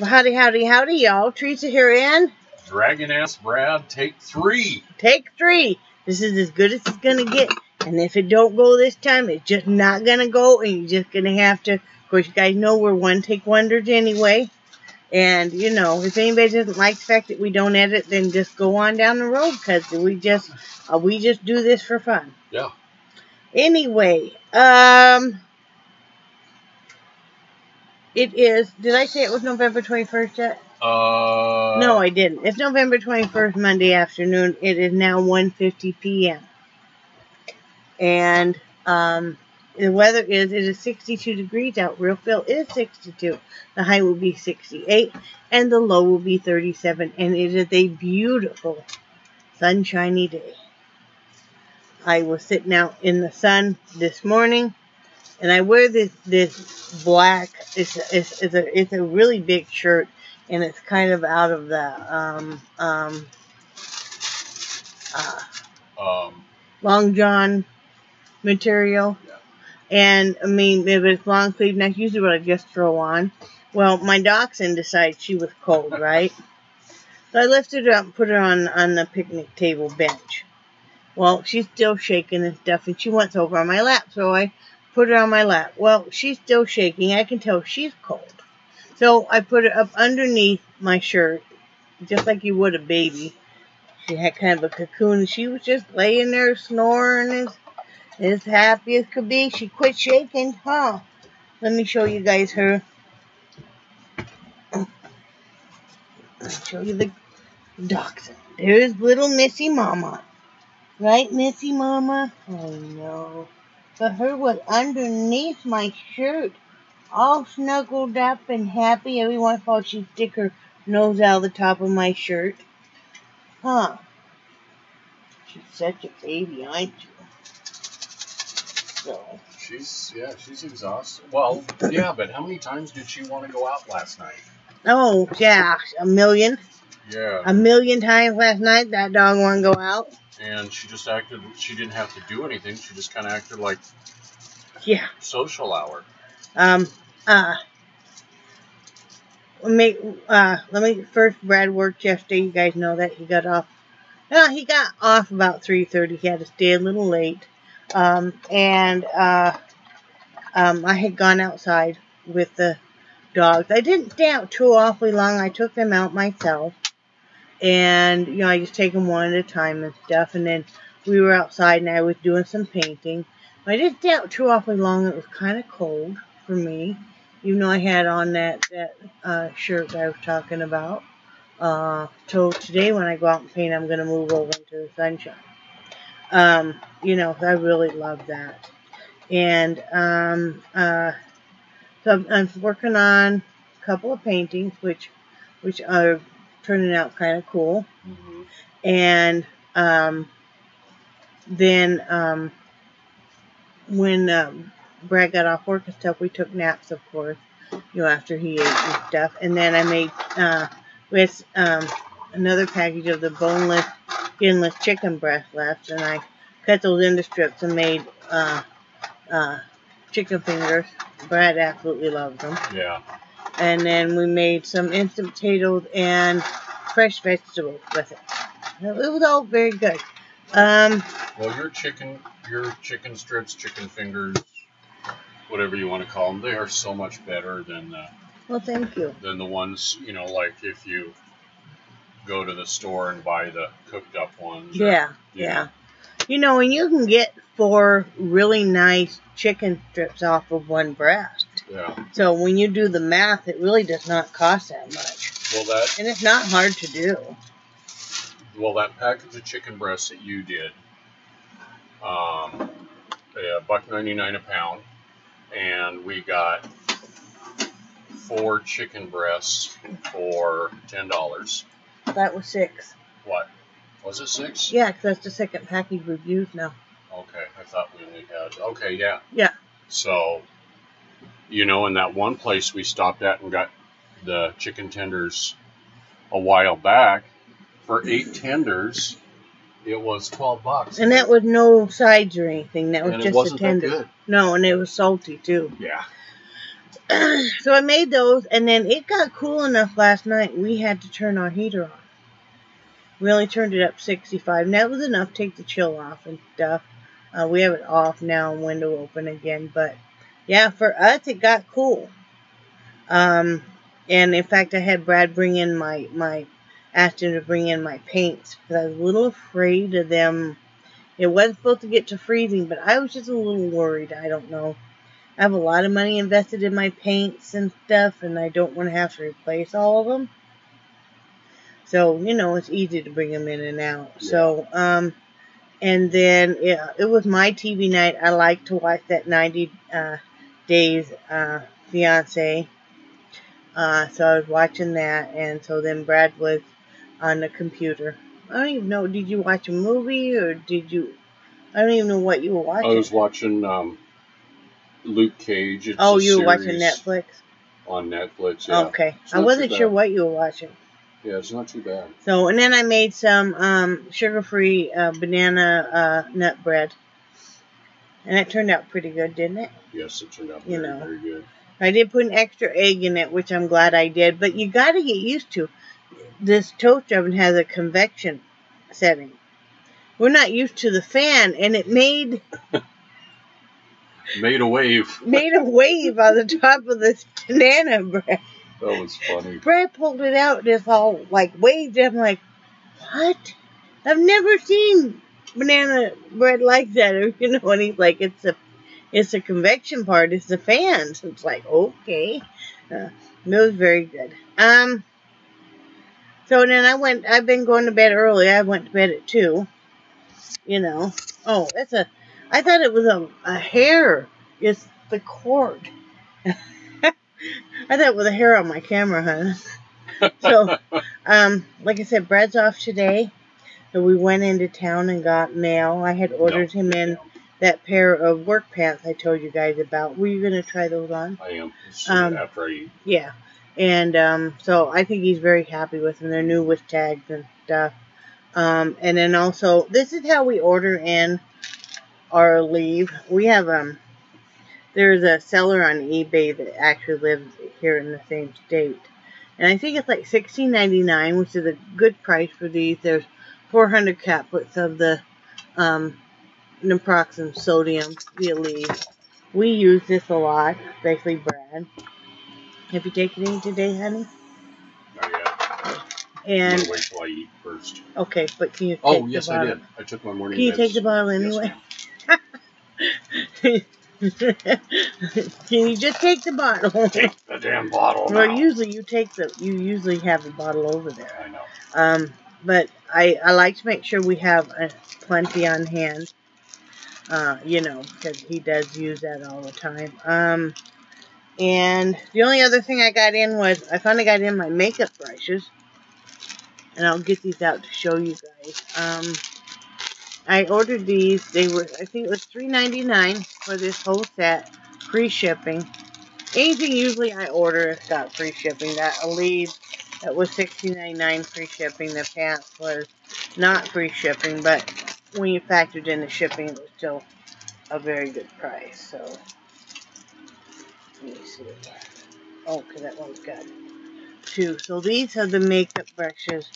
Well, howdy, y'all. Teresa here in Dragon Ass Brad, take three. Take three. This is as good as it's going to get. And if it don't go this time, it's just not going to go. And you're just going to have to, of course, you guys know we're one-take wonders anyway. And, you know, if anybody doesn't like the fact that we don't edit, then just go on down the road. Because we just do this for fun. Yeah. Anyway, it is, did I say it was November 21st yet? No, I didn't. It's November 21st, Monday afternoon. It is now 1:50 p.m. And the weather is, it is 62 degrees out. Realville is 62. The high will be 68, and the low will be 37. And it is a beautiful, sunshiny day. I was sitting out in the sun this morning. And I wear this black, it's a really big shirt, and it's kind of out of the long john material. Yeah. And I mean, if it's long sleeve, that's usually what I just throw on. Well, my dachshund decided she was cold, right? So I lifted her up and put her on the picnic table bench. Well, she's still shaking and stuff, and she wants over on my lap, so I put her on my lap. Well, she's still shaking. I can tell she's cold. So I put her up underneath my shirt, just like you would a baby. She had kind of a cocoon. She was just laying there snoring as happy as could be. She quit shaking, huh? Let me show you guys her. I'll show you the dachshund. There's little Missy Mama. Right, Missy Mama? Oh, no. But her was underneath my shirt, all snuggled up and happy. Every once in a while she'd stick her nose out of the top of my shirt. Huh. She's such a baby, aren't you? So. She's exhausted. Well, yeah, but how many times did she want to go out last night? Oh, yeah, a million. Yeah. A million times last night that dog wanted to go out. And she just acted, she didn't have to do anything. She just kind of acted like, yeah, social hour. Let me first, Brad worked yesterday. You guys know that he got off. Well, he got off about 3:30. He had to stay a little late. I had gone outside with the dogs. I didn't stay out too awfully long. I took them out myself. And, you know, I just take them one at a time and stuff. And then we were outside, and I was doing some painting. I didn't stay out too awfully long. It was kind of cold for me, even though I had on that shirt that I was talking about. So today when I go out and paint, I'm going to move over into the sunshine. You know, I really love that. And so I'm working on a couple of paintings, which are turning out kind of cool. Mm-hmm. And then when Brad got off work and stuff, we took naps, of course, you know, after he ate and stuff. And then I made with another package of the boneless, skinless chicken breast left, and I cut those into strips and made chicken fingers. Brad absolutely loves them. Yeah. And then we made some instant potatoes and fresh vegetables with it. It was all very good. Well, your chicken strips, chicken fingers, whatever you want to call them, they are so much better than the. Well, thank you. Than the ones, you know, like if you go to the store and buy the cooked up ones. Yeah, or, yeah. You know, and you can get 4 really nice chicken strips off of one breast. Yeah. So when you do the math, it really does not cost that much. Well, that, and it's not hard to do. Well, that package of chicken breasts that you did, $1.99 a pound, and we got 4 chicken breasts for $10. That was 6. What? Was it 6? Yeah, because that's the second package we've used now. Okay, I thought we only had. Okay, yeah. Yeah. So. You know, in that one place we stopped at and got the chicken tenders a while back, for 8 tenders, it was $12. And that was no sides or anything. That was just a tender. That good. No, and it was salty, too. Yeah. So I made those, and then it got cool enough last night we had to turn our heater on. We only turned it up 65, and that was enough to take the chill off and stuff. We have it off now and window open again, but yeah, for us it got cool. And in fact, I had Brad bring in asked him to bring in my paints, because I was a little afraid of them. It wasn't supposed to get to freezing, but I was just a little worried. I don't know. I have a lot of money invested in my paints and stuff, and I don't want to have to replace all of them. So, you know, it's easy to bring them in and out. Yeah. So, and then it was my TV night. I like to watch that 90 Days Fiance. So I was watching that, and so then Brad was on the computer. I don't even know, did you watch a movie, or did you, I don't even know what you were watching. I was watching Luke Cage. It's oh, you were watching Netflix? On Netflix, yeah. Okay. I wasn't sure what you were watching. Yeah, it's not too bad. So, and then I made some sugar-free banana nut bread. And it turned out pretty good, didn't it? Yes, it turned out very good. I did put an extra egg in it, which I'm glad I did. But you got to get used to. This toast oven has a convection setting. We're not used to the fan, and it made... made a wave. Made a wave on the top of this banana bread. That was funny. Brad pulled it out, and it's all, like, waved. I'm like, what? I've never seen banana bread like that. You know, and he's like, it's a convection part. It's the fans. It's like, okay. It was very good. So then I've been going to bed early. I went to bed at 2. You know. Oh, that's a... I thought it was a hair. It's the cord. I thought it was a hair on my camera, huh? So, like I said, Brad's off today. So we went into town and got mail. I had ordered him in that pair of work pants I told you guys about. Were you going to try those on? I am. After I eat. Yeah. And so I think he's very happy with them. They're new with tags and stuff. And then also, this is how we order in our leave. We have, there's a seller on eBay that actually lives here in the same state. And I think it's like $16.99, which is a good price for these. There's 400 caplets of the naproxen sodium via leave. We use this a lot, especially Brad. Have you taken any today, honey? Not yet. And I'm gonna wait till I eat first. Okay, but can you take the bottle? Oh, yes, I did. I took my morning meds. Can you take the bottle anyway? Yes, can you just take the bottle? Take the damn bottle. Well, now. Usually you usually have the bottle over there. I know. But I like to make sure we have plenty on hand. You know, because he does use that all the time. And the only other thing I got in was I finally got in my makeup brushes, and I'll get these out to show you guys. I ordered these. They were, I think it was $3.99 for this whole set, free shipping. Anything usually I order has got free shipping. That Aleve, that was $16.99 free shipping. The pants was not free shipping, but when you factored in the shipping, it was still a very good price. So let me see. Oh, because that one's got two. So these are the makeup brushes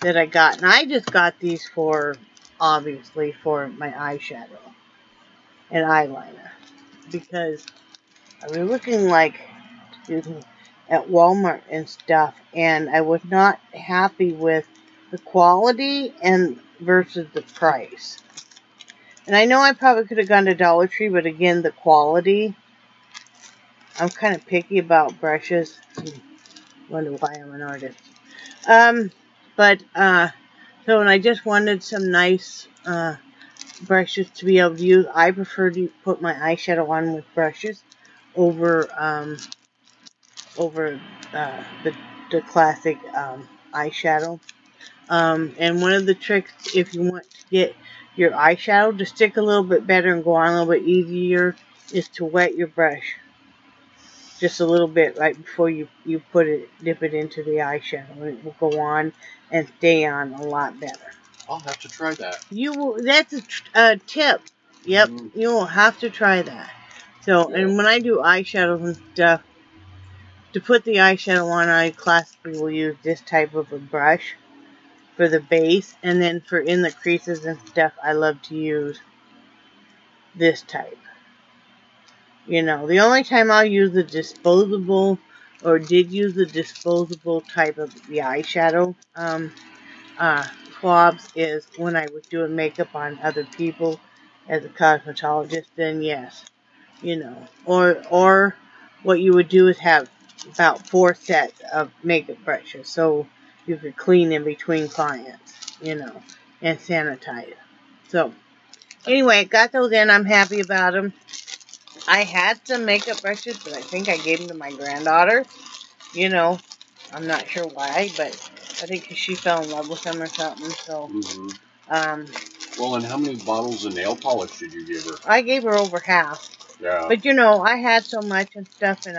that I got, and I just got these for, obviously, for my eyeshadow and eyeliner, because I was looking like, excuse me, at Walmart and stuff, and I was not happy with the quality and versus the price. And I know I probably could have gone to Dollar Tree, but again, the quality, I'm kind of picky about brushes. Wonder why I'm an artist. So, and I just wanted some nice brushes to be able to use. I prefer to put my eyeshadow on with brushes over the classic eyeshadow. And one of the tricks, if you want to get your eyeshadow to stick a little bit better and go on a little bit easier, is to wet your brush just a little bit right before you put it, dip it into the eyeshadow. It will go on and stay on a lot better. I'll have to try that. You will. That's a tip. Yep, you will have to try that. So, and when I do eyeshadows and stuff, to put the eyeshadow on, I classically will use this type of a brush for the base, and then for in the creases and stuff, I love to use this type. You know, the only time I'll use the disposable, or did use the disposable type of the eyeshadow swabs, is when I was doing makeup on other people as a cosmetologist. Then yes, you know, or what you would do is have about 4 sets of makeup brushes, so you could clean in between clients, you know, and sanitize. So anyway, I got those in. I'm happy about them. I had some makeup brushes, but I think I gave them to my granddaughter. You know, I'm not sure why, but I think she fell in love with them or something. So, well, and how many bottles of nail polish did you give her? I gave her over half. Yeah. But you know, I had so much and stuff, and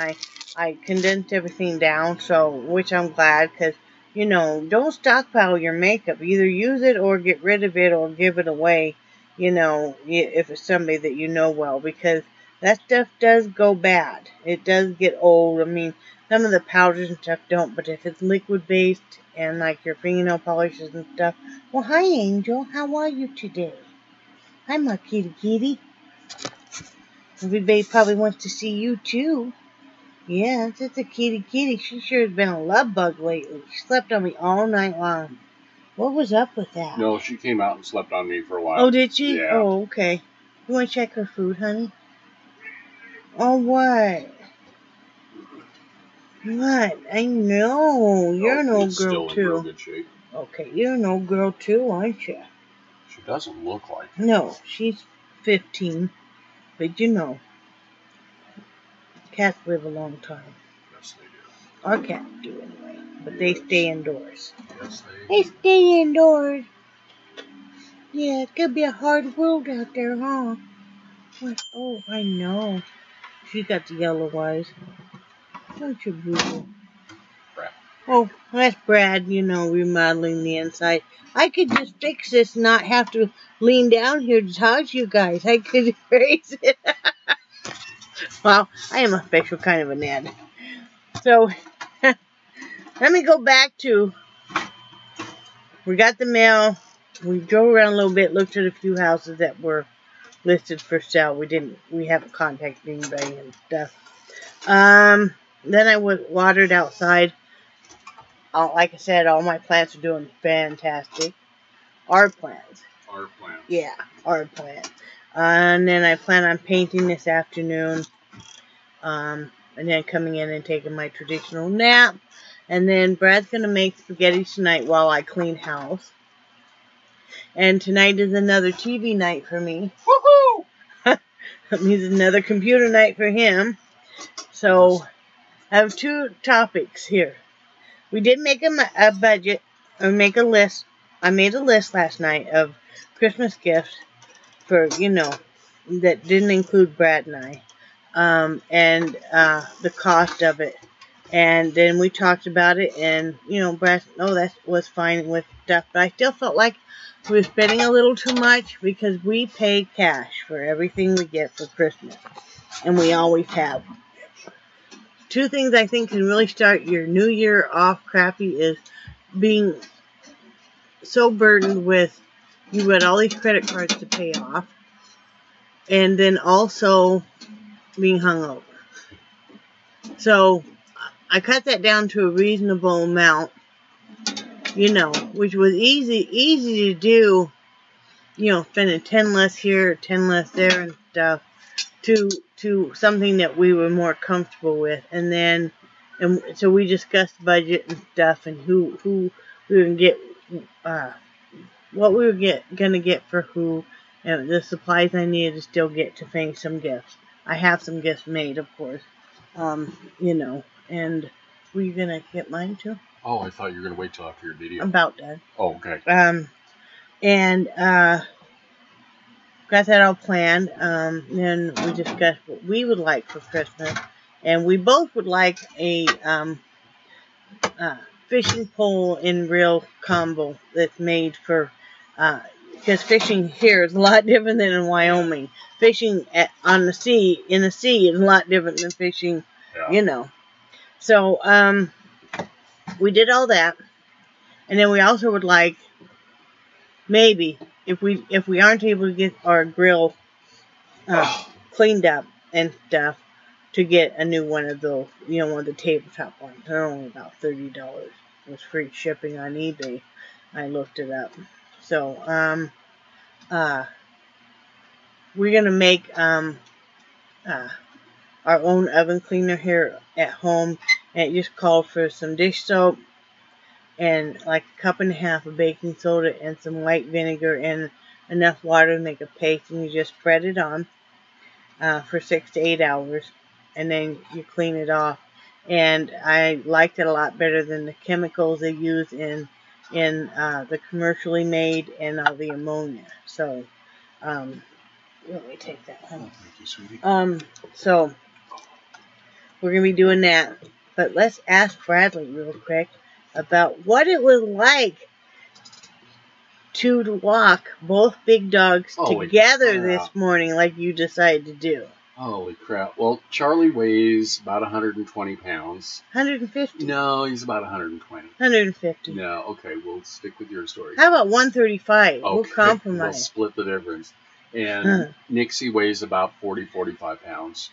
I condensed everything down. So, which I'm glad, because you know, don't stockpile your makeup. Either use it or get rid of it or give it away. You know, if it's somebody that you know well, because that stuff does go bad. It does get old. I mean, some of the powders and stuff don't, but if it's liquid-based and like your fingernail polishes and stuff. Well, hi, Angel. How are you today? Hi, my kitty kitty. Everybody probably wants to see you, too. Yeah, it's a kitty kitty. She sure has been a love bug lately. She slept on me all night long. What was up with that? No, she came out and slept on me for a while. Oh, did she? Yeah. Oh, okay. You want to check her food, honey? Oh, what? What? I know. You're an old girl, too. Okay, you're an old girl, too, aren't you? She doesn't look like it. No, she's 15. But, you know, cats live a long time. Yes, they do. Our cats do, anyway. But yes, they stay indoors. Yes, they do. They stay indoors. Yeah, it's going to be a hard world out there, huh? Oh, I know. She got the yellow eyes. Don't you boo? Oh, that's Brad, you know, remodeling the inside. I could just fix this and not have to lean down here to touch you guys. I could erase it. Well, I am a special kind of a Ned. So, let me go back to, we got the mail. We drove around a little bit, looked at a few houses that were listed for sale. We haven't contacted anybody and stuff. Then I watered outside. Like I said, all my plants are doing fantastic. Our plants. Our plants. Yeah, our plants. And then I plan on painting this afternoon. And then coming in and taking my traditional nap. And then Brad's going to make spaghetti tonight while I clean house. And tonight is another TV night for me. Woohoo! That means another computer night for him. So, I have 2 topics here. We did make a budget, or make a list. I made a list last night of Christmas gifts for, you know, that didn't include Brad and I. The cost of it. And then we talked about it, and, you know, Brad, oh, that was fine with stuff. But I still felt like we were spending a little too much, because we pay cash for everything we get for Christmas. And we always have. 2 things I think can really start your new year off crappy is being so burdened with, you got all these credit cards to pay off, and then also being hungover. So I cut that down to a reasonable amount, you know, which was easy to do, you know, spending 10 less here, 10 less there and stuff, to something that we were more comfortable with. And then, and so we discussed budget and stuff, and who we were gonna get, what we were gonna get for who, and the supplies I needed to still get to finish some gifts. I have some gifts made, of course, you know. And were you gonna get mine too? Oh, I thought you were gonna wait till after your video. I'm about done. Oh, okay. Got that all planned, then we discussed what we would like for Christmas, and we both would like a fishing pole in real combo that's made for Because fishing here is a lot different than in Wyoming. Fishing in the sea is a lot different than fishing, you know. So, we did all that. And then we also would like, maybe, if we aren't able to get our grill cleaned up and stuff, to get a new one of those, you know, one of the tabletop ones. They're only about $30. It was free shipping on eBay. I looked it up. So, we're going to make, our own oven cleaner here at home, and it just called for some dish soap and like a cup and a half of baking soda and some white vinegar and enough water to make a paste, and you just spread it on for 6 to 8 hours, and then you clean it off. And I liked it a lot better than the chemicals they use in the commercially made and all the ammonia. So, let me take that home. Thank you, sweetie. So we're going to be doing that. But let's ask Bradley real quick about what it was like to walk both big dogs together this morning like you decided to do. Holy crap. Well, Charlie weighs about 120 pounds. 150? No, he's about 120. 150. No, okay, we'll stick with your story. How about 135? Okay. We'll compromise. We'll split the difference. And Nixie weighs about 40, 45 pounds.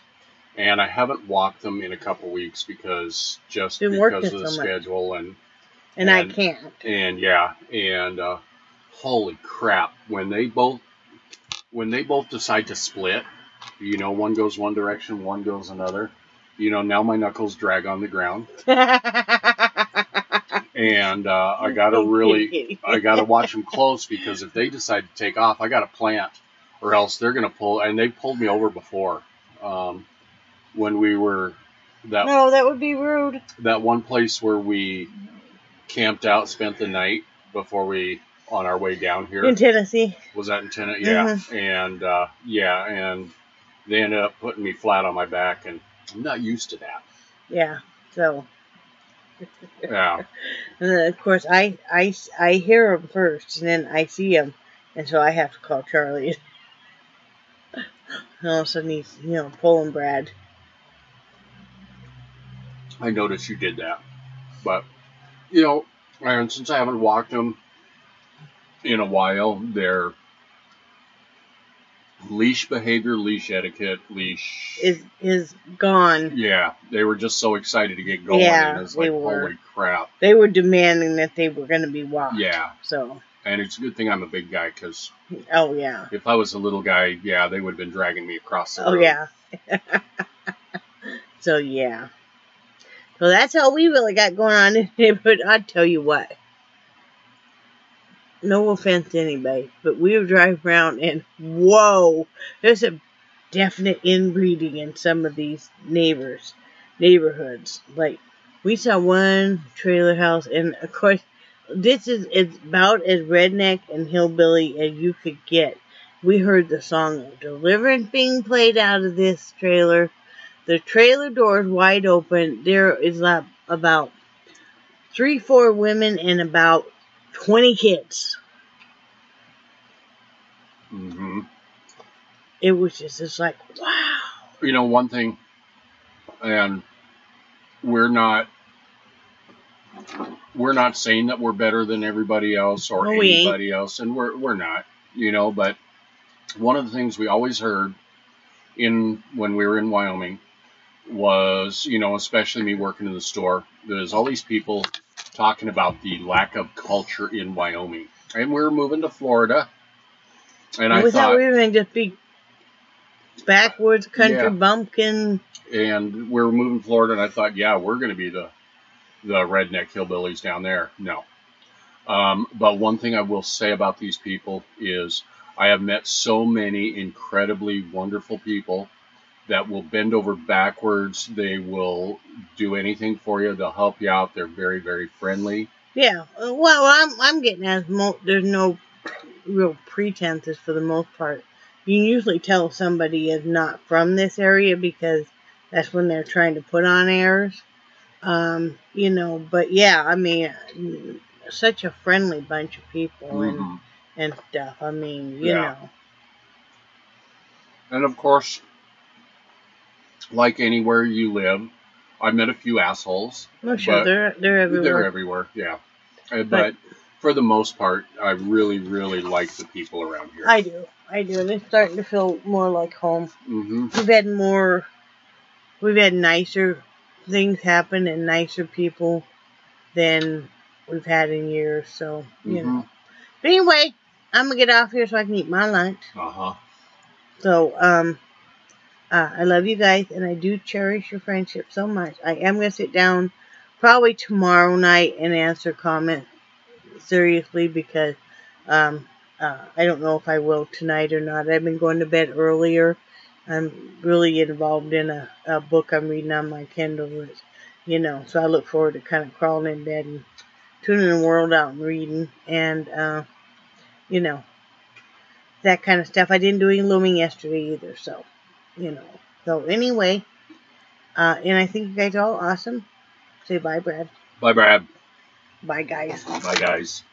And I haven't walked them in a couple weeks because of the schedule and I can't. And yeah, and holy crap, when they both decide to split, you know, one goes one direction, one goes another. You know, now my knuckles drag on the ground. And I gotta watch them close, because if they decide to take off, I gotta plant, or else they're gonna pull. And they pulled me over before. When we were that would be rude. That one place where we camped out, spent the night before on our way down here in Tennessee. Was that in Tennessee? Yeah. Mm-hmm. And and they ended up putting me flat on my back, and I'm not used to that. Yeah. So. Yeah. And then, of course, I hear them first, and then I see them, and so I have to call Charlie. And all of a sudden he's, you know, pulling Brad. I noticed you did that. But, you know, and since I haven't walked them in a while, their leash behavior, leash etiquette, leash... Is gone. Yeah, they were just so excited to get going. Yeah, and it's like, holy crap. They were demanding that they were going to be walked. Yeah. So... And it's a good thing I'm a big guy, because... Oh, yeah. If I was a little guy, yeah, they would have been dragging me across the road. Oh, yeah. So, yeah. So, that's all we really got going on in the neighborhood. I tell you what. No offense to anybody, but we were driving around, and whoa! There's a definite inbreeding in some of these neighborhoods. Like, we saw one trailer house, and, of course... This is about as redneck and hillbilly as you could get. We heard the song of Deliverance being played out of this trailer. The trailer door is wide open. There is about 3-4 women and about 20 kids. Mm-hmm. It was just like, wow. You know, one thing, and we're not saying that we're better than everybody else or anybody else, and we're not, you know, but one of the things we always heard when we were in Wyoming was, you know, especially me working in the store, there's all these people talking about the lack of culture in Wyoming. And we were moving to Florida, and I thought we were going to just be backwoods country bumpkin. And we were moving to Florida, and I thought, yeah, we're going to be the redneck hillbillies down there. No. But one thing I will say about these people is I have met so many incredibly wonderful people that will bend over backwards. They will do anything for you. They'll help you out. They're very, very friendly. Yeah. Well, I'm getting there's no real pretenses for the most part. You can usually tell somebody is not from this area, because that's when they're trying to put on airs. You know, but yeah, I mean, such a friendly bunch of people, and and stuff. I mean, you know. And of course, like anywhere you live, I met a few assholes. Oh, sure, they're everywhere. They're everywhere, yeah. But for the most part, I really, really like the people around here. I do. And it's starting to feel more like home. Mm-hmm. We've had nicer things happen and nicer people than we've had in years. So, you know. But anyway, I'm going to get off here so I can eat my lunch. Uh-huh. So, I love you guys, and I do cherish your friendship so much. I am going to sit down probably tomorrow night and answer comments seriously because I don't know if I will tonight or not. I've been going to bed earlier. I'm really involved in a book I'm reading on my Kindle, so I look forward to kind of crawling in bed and tuning the world out and reading and, that kind of stuff. I didn't do any looming yesterday either, so. So anyway, and I think you guys are all awesome. Say bye, Brad. Bye, Brad. Bye, guys. Bye, guys.